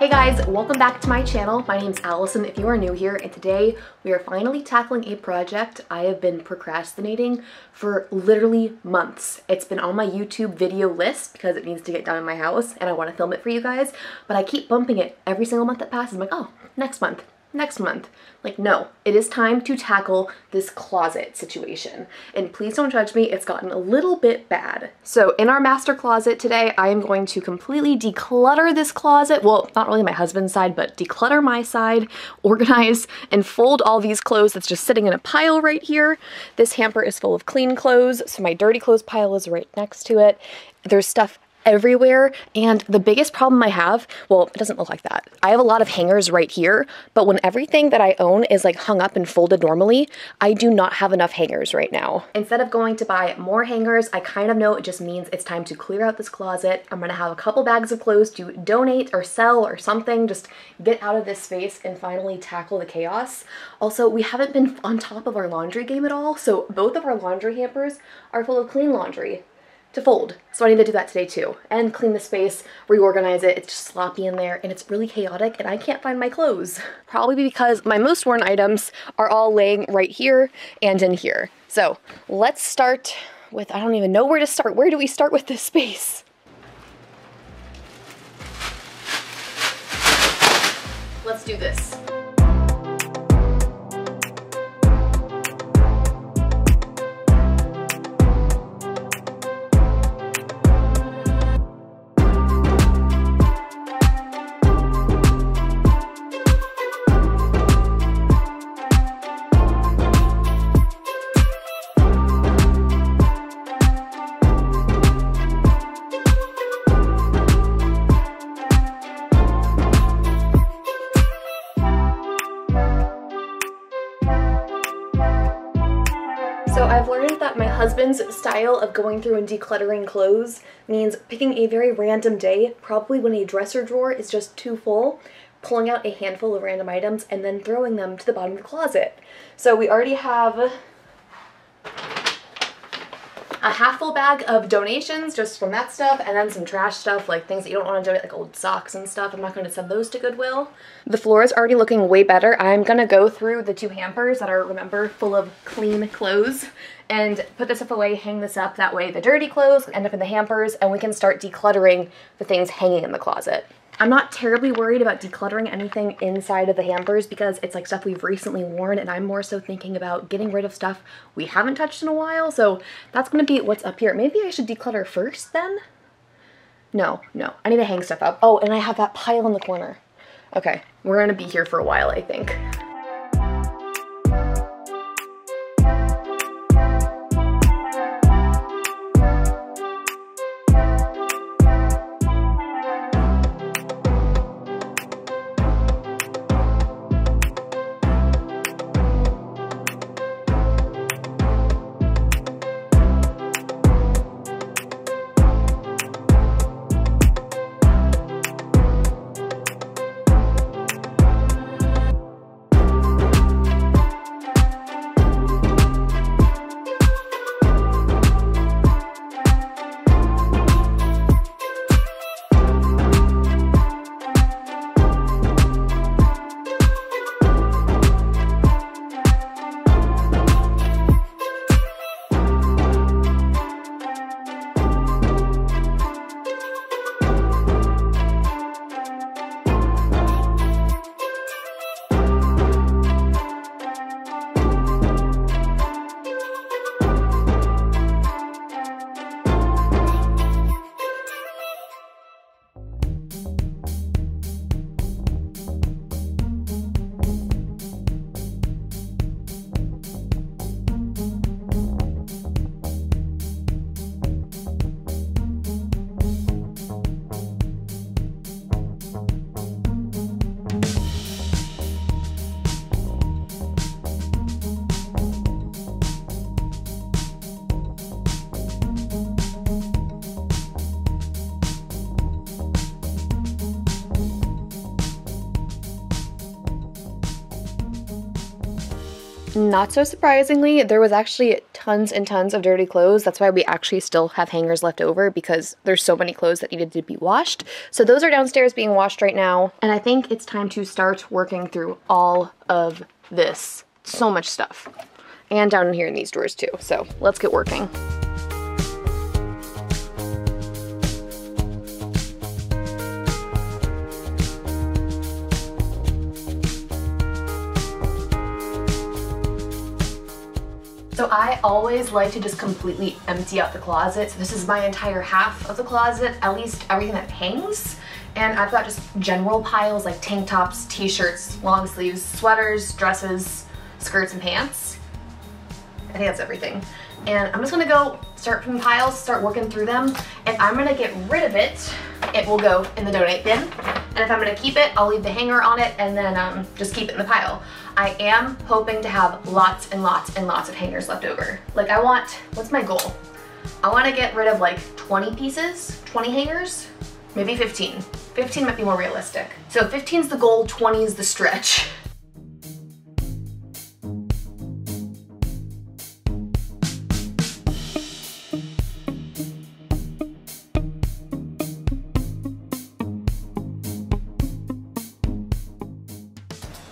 Hey guys, welcome back to my channel. My name's Allison if you are new here, and today we are finally tackling a project I have been procrastinating for literally months. It's been on my YouTube video list because it needs to get done in my house and I want to film it for you guys, but I keep bumping it every single month that passes. I'm like, oh, next month. Like, no, it is time to tackle this closet situation. And please don't judge me, it's gotten a little bit bad. So in our master closet today, I am going to completely declutter this closet. Well, not really my husband's side, but declutter my side, organize and fold all these clothes that's just sitting in a pile right here. This hamper is full of clean clothes, so my dirty clothes pile is right next to it. There's stuff everywhere, and the biggest problem I have, well, it doesn't look like that. I have a lot of hangers right here, but when everything that I own is like hung up and folded normally, I do not have enough hangers right now. Instead of going to buy more hangers, I kind of know it just means it's time to clear out this closet. I'm gonna have a couple bags of clothes to donate or sell or something, just get out of this space and finally tackle the chaos. Also, we haven't been on top of our laundry game at all, so both of our laundry hampers are full of clean laundry to fold. So I need to do that today too, and clean the space, reorganize it. It's just sloppy in there and it's really chaotic and I can't find my clothes. Probably because my most worn items are all laying right here and in here. So let's start with, I don't even know where to start. Where do we start with this space? Let's do this. Husband's style of going through and decluttering clothes means picking a very random day, probably when a dresser drawer is just too full, pulling out a handful of random items and then throwing them to the bottom of the closet. So we already have a half full bag of donations just from that stuff, and then some trash stuff, like things that you don't want to donate, like old socks and stuff. I'm not going to send those to Goodwill. The floor is already looking way better. I'm going to go through the two hampers that are, remember, full of clean clothes, and put this stuff away, hang this up. That way the dirty clothes end up in the hampers and we can start decluttering the things hanging in the closet. I'm not terribly worried about decluttering anything inside of the hampers because it's like stuff we've recently worn, and I'm more so thinking about getting rid of stuff we haven't touched in a while. So that's gonna be what's up here. Maybe I should declutter first then? No, I need to hang stuff up. Oh, and I have that pile in the corner. Okay, we're gonna be here for a while, I think. Not so surprisingly, there was actually tons and tons of dirty clothes. That's why we actually still have hangers left over, because there's so many clothes that needed to be washed. So those are downstairs being washed right now. And I think it's time to start working through all of this. So much stuff. And down in here in these drawers too. So let's get working. So I always like to just completely empty out the closet. So this is my entire half of the closet, at least everything that hangs. And I've got just general piles like tank tops, t-shirts, long sleeves, sweaters, dresses, skirts, and pants. I think that's everything. And I'm just gonna go start from piles, start working through them. If I'm gonna get rid of it, it will go in the donate bin. And if I'm gonna keep it, I'll leave the hanger on it and then just keep it in the pile. I am hoping to have lots and lots and lots of hangers left over. Like I want, what's my goal? I wanna get rid of like 20 pieces, 20 hangers, maybe 15. 15 might be more realistic. So 15's the goal, 20 is the stretch.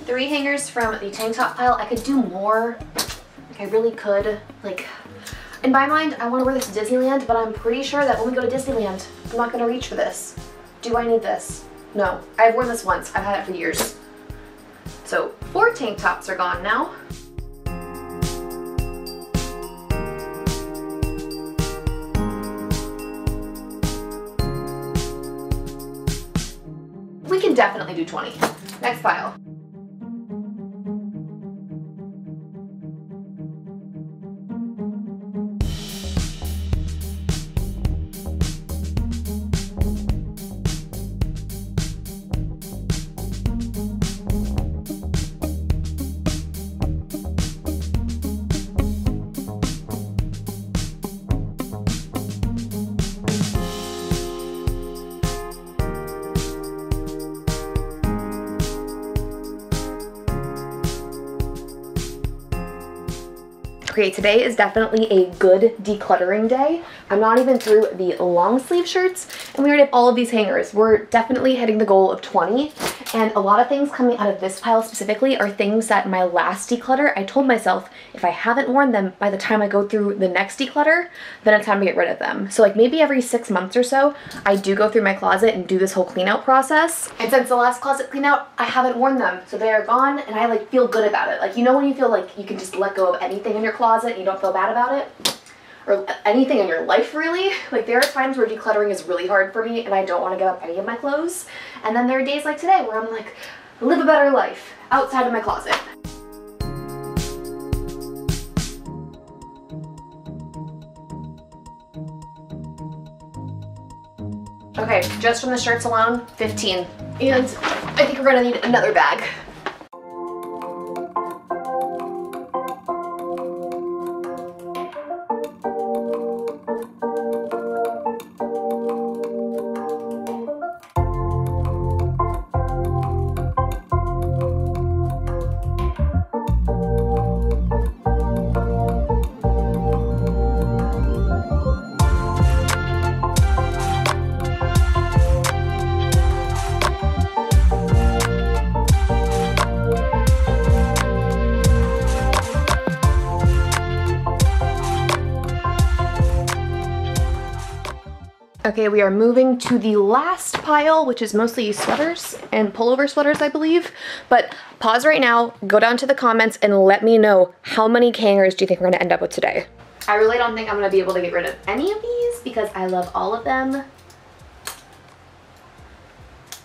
Three hangers from the tank top pile. I could do more, like I really could. Like, in my mind, I wanna wear this to Disneyland, but I'm pretty sure that when we go to Disneyland, I'm not gonna reach for this. Do I need this? No, I've worn this once, I've had it for years. So 4 tank tops are gone now. We can definitely do 20. Next pile. Okay, today is definitely a good decluttering day. I'm not even through the long sleeve shirts, and we already have all of these hangers. We're definitely hitting the goal of 20, and a lot of things coming out of this pile specifically are things that my last declutter, I told myself, if I haven't worn them by the time I go through the next declutter, then it's time to get rid of them. So like maybe every 6 months or so, I do go through my closet and do this whole clean out process. And since the last closet clean out, I haven't worn them, so they are gone, and I like feel good about it. Like, you know when you feel like you can just let go of anything in your closet? You don't feel bad about it, or anything in your life really. Like there are times where decluttering is really hard for me and I don't want to give up any of my clothes. And then there are days like today where I'm like, live a better life outside of my closet. Okay, just from the shirts alone, 15. And I think we're gonna need another bag. Okay, we are moving to the last pile, which is mostly sweaters and pullover sweaters, I believe. But pause right now, go down to the comments and let me know how many hangers do you think we're gonna end up with today. I really don't think I'm gonna be able to get rid of any of these because I love all of them.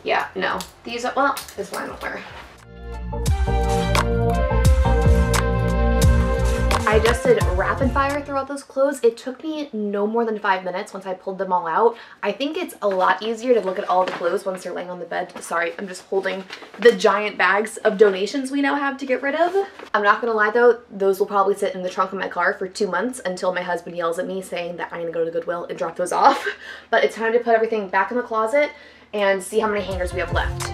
Yeah, no, these are, well, this one I don't wear. I just did rapid fire throughout those clothes. It took me no more than 5 minutes once I pulled them all out. I think it's a lot easier to look at all the clothes once they're laying on the bed. Sorry, I'm just holding the giant bags of donations we now have to get rid of. I'm not gonna lie though, those will probably sit in the trunk of my car for 2 months until my husband yells at me saying that I'm gonna go to Goodwill and drop those off. But it's time to put everything back in the closet and see how many hangers we have left.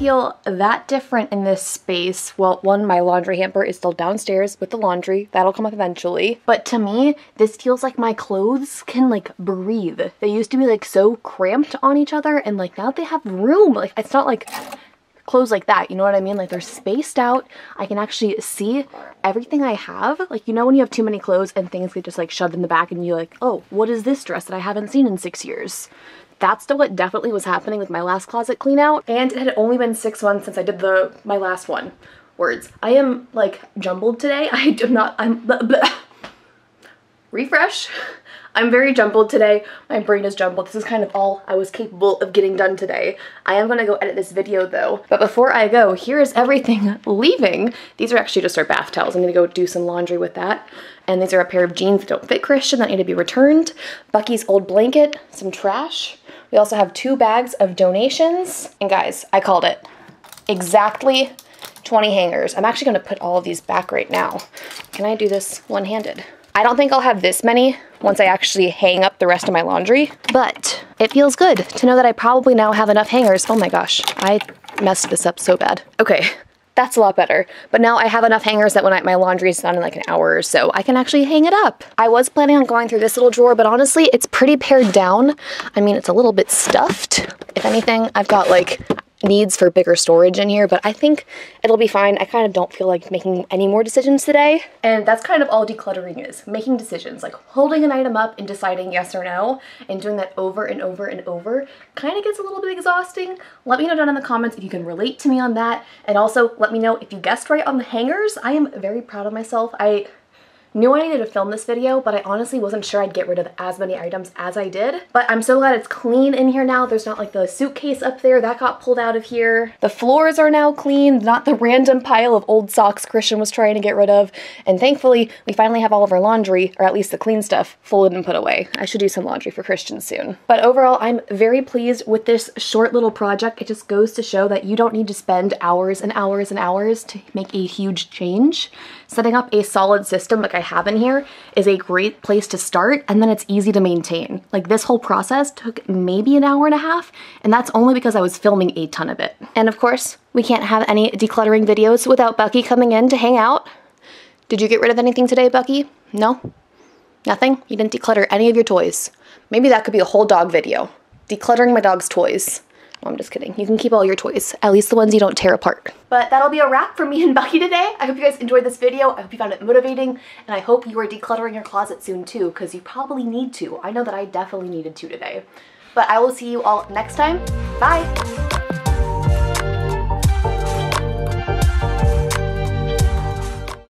feel that different in this space. Well, one, my laundry hamper is still downstairs with the laundry. That'll come up eventually. But to me, this feels like my clothes can like breathe. They used to be like so cramped on each other, and like now they have room. Like it's not like clothes like that, you know what I mean? Like they're spaced out. I can actually see everything I have. Like, you know when you have too many clothes and things get just like shoved in the back and you're like, oh, what is this dress that I haven't seen in 6 years? That's still what definitely was happening with my last closet clean out. And it had only been 6 months since I did my last one. Words. I am like jumbled today. I'm very jumbled today. My brain is jumbled. This is kind of all I was capable of getting done today. I am gonna go edit this video though. But before I go, here is everything leaving. These are actually just our bath towels. I'm gonna go do some laundry with that. And these are a pair of jeans that don't fit Christian that need to be returned. Bucky's old blanket, some trash. We also have 2 bags of donations. And guys, I called it. Exactly 20 hangers. I'm actually gonna put all of these back right now. Can I do this one-handed? I don't think I'll have this many once I actually hang up the rest of my laundry, but it feels good to know that I probably now have enough hangers. Oh my gosh, I messed this up so bad. Okay, that's a lot better. But now I have enough hangers that when my laundry is done in like an hour or so, I can actually hang it up. I was planning on going through this little drawer, but honestly, it's pretty pared down. I mean, it's a little bit stuffed. If anything, I've got like needs for bigger storage in here, but I think it'll be fine. I kind of don't feel like making any more decisions today. And that's kind of all decluttering is, making decisions, like holding an item up and deciding yes or no, and doing that over and over and over kind of gets a little bit exhausting. Let me know down in the comments if you can relate to me on that, and also let me know if you guessed right on the hangers. I am very proud of myself. I knew I needed to film this video, but I honestly wasn't sure I'd get rid of as many items as I did. But I'm so glad it's clean in here now. There's not like the suitcase up there that got pulled out of here. The floors are now clean, not the random pile of old socks Christian was trying to get rid of. And thankfully, we finally have all of our laundry, or at least the clean stuff, folded and put away. I should do some laundry for Christian soon. But overall, I'm very pleased with this short little project. It just goes to show that you don't need to spend hours and hours and hours to make a huge change. Setting up a solid system like I have in here is a great place to start, and then it's easy to maintain. Like this whole process took maybe an hour and a half, and that's only because I was filming a ton of it. And of course, we can't have any decluttering videos without Bucky coming in to hang out. Did you get rid of anything today, Bucky? No? Nothing? You didn't declutter any of your toys? Maybe that could be a whole dog video. Decluttering my dog's toys. No, I'm just kidding. You can keep all your toys, at least the ones you don't tear apart. But that'll be a wrap for me and Bucky today. I hope you guys enjoyed this video. I hope you found it motivating, and I hope you are decluttering your closet soon too, because you probably need to. I know that I definitely needed to today. But I will see you all next time. Bye!